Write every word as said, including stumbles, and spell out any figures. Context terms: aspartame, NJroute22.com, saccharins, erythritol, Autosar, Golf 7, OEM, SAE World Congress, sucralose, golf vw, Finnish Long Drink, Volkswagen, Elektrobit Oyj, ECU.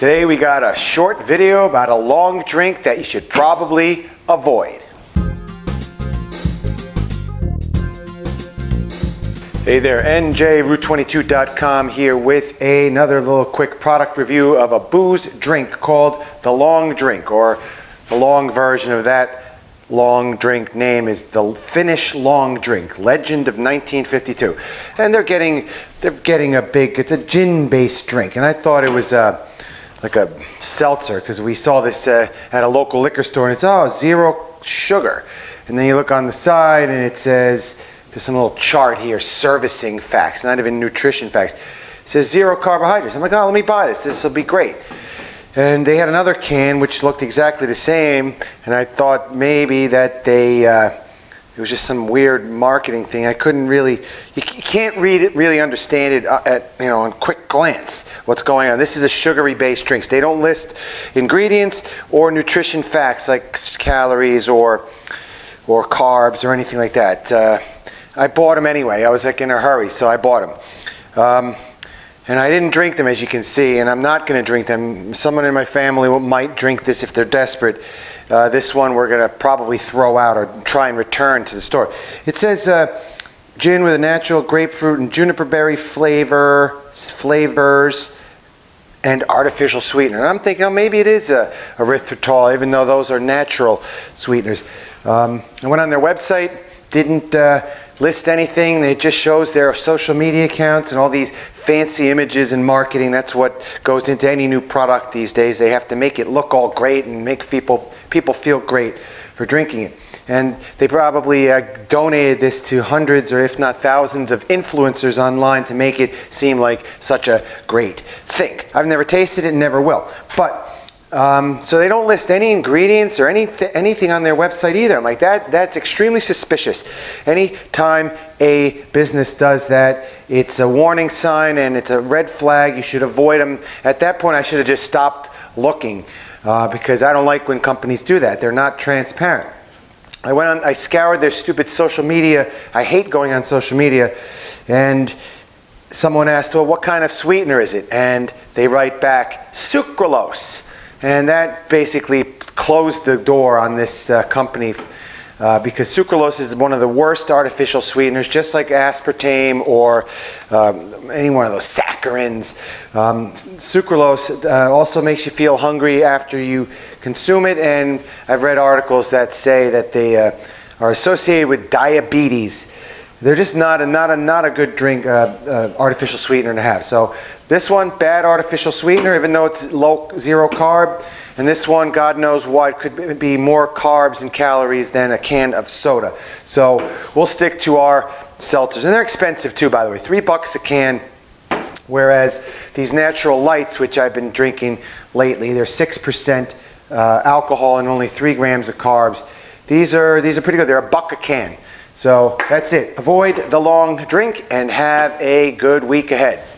Today we got a short video about a long drink that you should probably avoid. Hey there, N J route twenty-two dot com here with another little quick product review of a booze drink called the Long Drink, or the long version of that long drink name is the Finnish Long Drink, legend of nineteen fifty-two. And they're getting they're getting a big, it's a gin-based drink, and I thought it was a like a seltzer because we saw this uh, at a local liquor store and it's oh zero sugar. And then you look on the side and it says, there's some little chart here, servicing facts, not even nutrition facts. It says zero carbohydrates. I'm like, oh, let me buy this. This will be great. And they had another can which looked exactly the same, and I thought maybe that they, uh, it was just some weird marketing thing. I couldn't really, you can't read it, really understand it at, you know, on quick glance what's going on. This is a sugary-based drink. They don't list ingredients or nutrition facts like calories or, or carbs or anything like that. Uh, I bought them anyway. I was like in a hurry, so I bought them. Um, and I didn't drink them, as you can see, and I'm not going to drink them. Someone in my family might drink this if they're desperate. Uh, this one we're going to probably throw out or try and return to the store. It says uh, gin with a natural grapefruit and juniper berry flavor, flavors and artificial sweetener. And I'm thinking, oh, maybe it is a erythritol, even though those are natural sweeteners. Um, I went on their website, didn't uh, list anything. It just shows their social media accounts and all these fancy images and marketing. That's what goes into any new product these days. They have to make it look all great and make people people feel great for drinking it. And they probably uh, donated this to hundreds or if not thousands of influencers online to make it seem like such a great thing. I've never tasted it and never will. But Um, so they don't list any ingredients or any th anything on their website either. I'm like, that, that's extremely suspicious. Anytime a business does that, it's a warning sign and it's a red flag. You should avoid them. At that point, I should have just stopped looking uh, because I don't like when companies do that. They're not transparent. I went on, I scoured their stupid social media. I hate going on social media. And someone asked, well, what kind of sweetener is it? And they write back, sucralose. And that basically closed the door on this uh, company uh, because sucralose is one of the worst artificial sweeteners, just like aspartame or um, any one of those saccharins. Um, sucralose uh, also makes you feel hungry after you consume it, and I've read articles that say that they uh, are associated with diabetes. They're just not a, not a, not a good drink, uh, uh, artificial sweetener to have. So this one, bad artificial sweetener, even though it's low, zero carb. And this one, God knows what, could be more carbs and calories than a can of soda. So we'll stick to our seltzers. And they're expensive too, by the way, three bucks a can. Whereas these natural lights, which I've been drinking lately, they're six percent uh, alcohol and only three grams of carbs. These are, these are pretty good. They're a buck a can. So that's it. Avoid the long drink and have a good week ahead.